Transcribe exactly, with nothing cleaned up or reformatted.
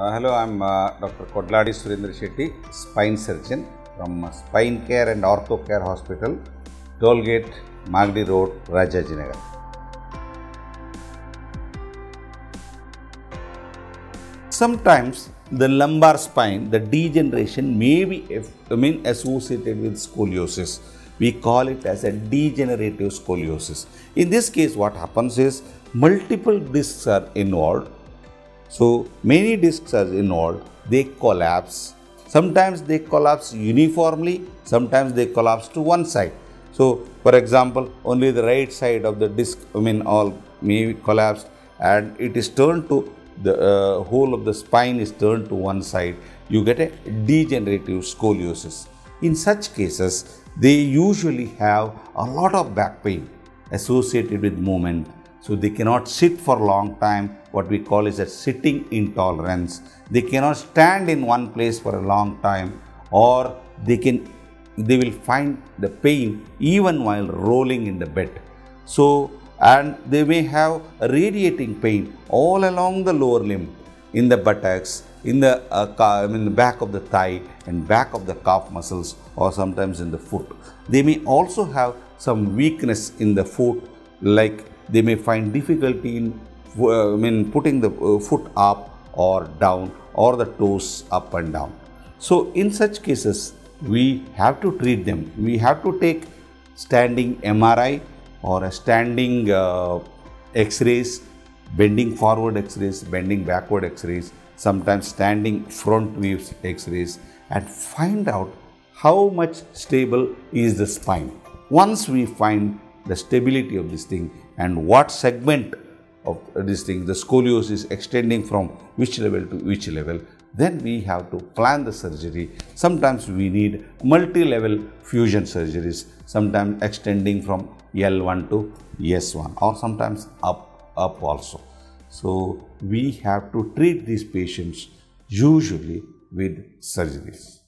Uh, hello, I am uh, Doctor Kodlady Surendra Shetty, spine surgeon from uh, Spine Care and Ortho Care Hospital, Tollgate, Magdi Road, Rajajinagar. Sometimes the lumbar spine, the degeneration may be I mean, associated with scoliosis. We call it as a degenerative scoliosis. In this case, what happens is multiple discs are involved. So many discs are involved, they collapse. Sometimes they collapse uniformly, sometimes they collapse to one side. So for example, only the right side of the disc, I mean, all may be collapsed, and it is turned to the uh, whole of the spine is turned to one side. You get a degenerative scoliosis. In such cases, they usually have a lot of back pain associated with movement. So they cannot sit for a long time. What we call is a sitting intolerance. They cannot stand in one place for a long time, or they can, they will find the pain even while rolling in the bed. So, and they may have radiating pain all along the lower limb, in the buttocks, in the, uh, in the back of the thigh and back of the calf muscles, or sometimes in the foot. They may also have some weakness in the foot, like they may find difficulty in uh, I mean, putting the uh, foot up or down, or the toes up and down. So in such cases, we have to treat them. We have to take standing M R I or a standing uh, x-rays, bending forward x-rays, bending backward x-rays, sometimes standing front waves x-rays, and find out how much stable is the spine. Once we find the stability of this thing and what segment of this thing, the scoliosis extending from which level to which level, then we have to plan the surgery. Sometimes we need multi-level fusion surgeries, sometimes extending from L one to S one, or sometimes up, up also. So we have to treat these patients usually with surgeries.